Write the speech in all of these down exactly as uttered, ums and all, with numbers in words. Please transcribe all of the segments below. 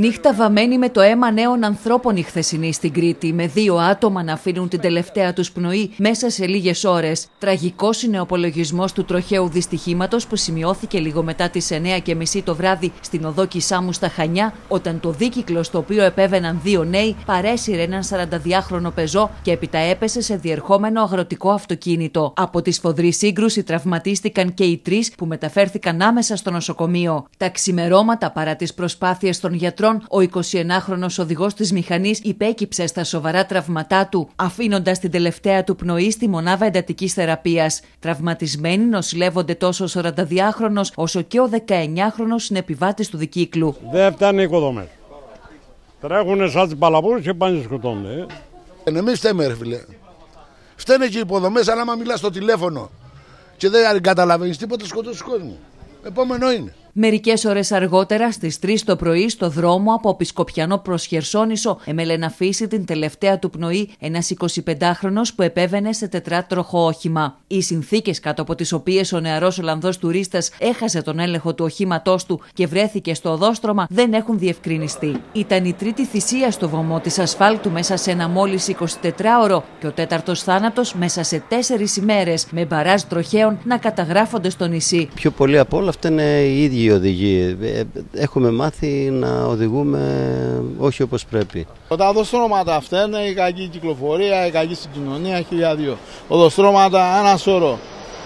Νύχτα βαμμένη με το αίμα νέων ανθρώπων η χθεσινή στην Κρήτη, με δύο άτομα να αφήνουν την τελευταία τους πνοή μέσα σε λίγες ώρες. Τραγικός είναι ο απολογισμός του τροχαίου δυστυχήματος που σημειώθηκε λίγο μετά τις εννιά και μισή το βράδυ στην οδό Κισάμου στα Χανιά, όταν το δίκυκλο στο οποίο επέβαιναν δύο νέοι παρέσυρε έναν σαρανταδιάχρονο πεζό και έπειτα έπεσε σε διερχόμενο αγροτικό αυτοκίνητο. Από τη σφοδρή σύγκρουση τραυματίστηκαν και οι τρεις που μεταφέρθηκαν άμεσα στο νοσοκομείο. Τα ξημερώματα, παρά τις προσπάθειες των γιατρών, ο εικοσιενάχρονος οδηγός της μηχανής υπέκυψε στα σοβαρά τραυματά του, αφήνοντας την τελευταία του πνοή στη μονάδα εντατικής θεραπείας. Τραυματισμένοι νοσηλεύονται τόσο ο σαρανταδιάχρονος όσο και ο δεκαεννιάχρονος συνεπιβάτης του δικύκλου. Δεν φτάνει οι οικοδομές. Τρέχουνε σαν τις παλαπούρες και πάνε σκοτώνονται. Εμείς φταίμε, ρε φίλε. Φταίνε και οι υποδομές, αλλά άμα μιλάς στο τηλέφωνο και δεν καταλαβαίνεις τίποτα, σκοτώσεις κόσμο. Επόμενο είναι. Μερικές ώρες αργότερα, στις τρεις το πρωί, στο δρόμο από Επισκοπιανό προς Χερσόνησο, έμελε να αφήσει την τελευταία του πνοή ένας εικοσιπεντάχρονος που επέβαινε σε τετράτροχο όχημα. Οι συνθήκες κάτω από τις οποίες ο νεαρός Ολλανδός τουρίστας έχασε τον έλεγχο του οχήματός του και βρέθηκε στο οδόστρωμα δεν έχουν διευκρινιστεί. Ήταν η τρίτη θυσία στο βωμό της ασφάλτου μέσα σε ένα μόλις εικοσιτετράωρο και ο τέταρτος θάνατος μέσα σε τέσσερις ημέρες, με μπαράζ τροχαίων να καταγράφονται στο νησί. Πιο πολύ από όλα αυτά είναι οι ίδιοι οδηγοί. Έχουμε μάθει να οδηγούμε όχι όπως πρέπει. Τα οδοστρώματα αυτά είναι η κακή κυκλοφορία, η κακή συγκοινωνία, χίλια δύο. Οδοστρώματα, ένα σώρο.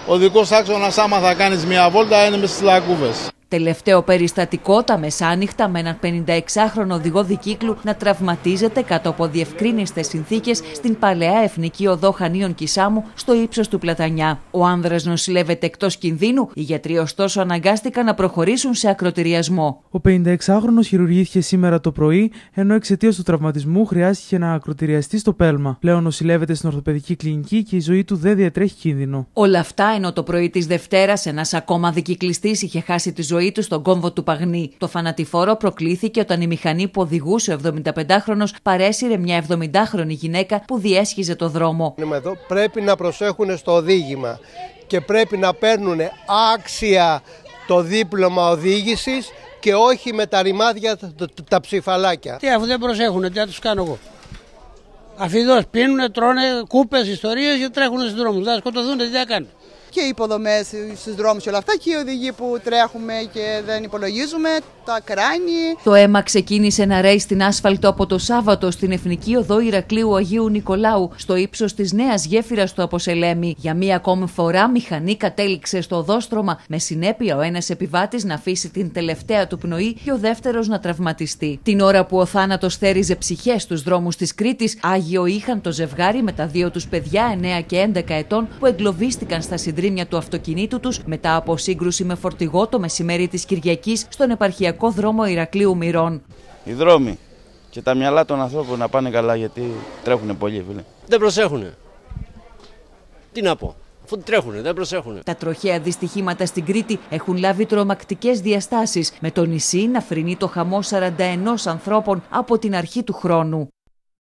Ο δικός άξονας, άμα θα κάνεις μια βόλτα, είναι μες στις λακκούβες. Τελευταίο περιστατικό, τα μεσάνυχτα, με έναν πενηνταεξάχρονο οδηγό δικύκλου να τραυματίζεται κάτω από διευκρίνιστες συνθήκες στην παλαιά εθνική οδό Χανίων Κισάμου, στο ύψος του Πλατανιά. Ο άνδρας νοσηλεύεται εκτός κινδύνου, οι γιατροί ωστόσο αναγκάστηκαν να προχωρήσουν σε ακροτηριασμό. Ο πενηνταεξάχρονος χειρουργήθηκε σήμερα το πρωί, ενώ εξαιτίας του τραυματισμού χρειάστηκε να ακροτηριαστεί στο Πέλμα. Πλέον νοσηλεύεται στην ορθοπαιδική κλινική και η ζωή του δεν διατρέχει κίνδυνο. Όλα αυτά ενώ το πρωί της Δευτέρας ένας ακόμα δικυκλιστής είχε χάσει τη ζωή του στον κόμβο του Παγνή. Το φανατηφόρο προκλήθηκε όταν η μηχανή που οδηγούσε ο εβδομηνταπεντάχρονος παρέσυρε μια εβδομηντάχρονη γυναίκα που διέσχιζε το δρόμο. Εδώ πρέπει να προσέχουν στο οδήγημα και πρέπει να παίρνουν άξια το δίπλωμα οδήγησης και όχι με τα ρημάδια τα ψηφαλάκια. Τι, αφού δεν προσέχουν, τι θα τους κάνω εγώ. Αφιδώς πίνουνε, τρώνε κούπες, ιστορίες και τρέχουν στους δρόμους. Θα σκοτωθούν, τι θα κάνουν. Και οι υποδομές στους δρόμους και όλα αυτά και οι οδηγοί που τρέχουμε και δεν υπολογίζουμε, τα κράνη. Το αίμα ξεκίνησε να ρέει στην άσφαλτο από το Σάββατο στην Εθνική Οδό Ηρακλείου Αγίου Νικολάου, στο ύψος της νέας γέφυρας του Αποσελέμη. Για μία ακόμη φορά μηχανή κατέληξε στο οδόστρωμα, με συνέπεια ο ένας επιβάτης να αφήσει την τελευταία του πνοή και ο δεύτερος να τραυματιστεί. Την ώρα που ο θάνατος θέριζε ψυχές στους δρόμους της Κρήτης, άγιο είχαν το ζευγάρι με τα δύο τους παιδιά εννέα και έντεκα ετών που εγκλωβίστηκαν στα συντρίμια του αυτοκινήτου τους μετά από σύγκρουση με φορτηγό το μεσημέρι της Κυριακής στον επαρχιακό δρόμο Ηρακλείου Μυρών. Οι δρόμοι και τα μυαλά των ανθρώπων να πάνε καλά, γιατί τρέχουνε πολύ, φίλε. Δεν προσέχουνε. Τι να πω. Αφού τρέχουνε, δεν προσέχουνε. Τα τροχαία δυστυχήματα στην Κρήτη έχουν λάβει τρομακτικές διαστάσεις, με το νησί να φρυνεί το χαμό σαράντα ενός ανθρώπων από την αρχή του χρόνου.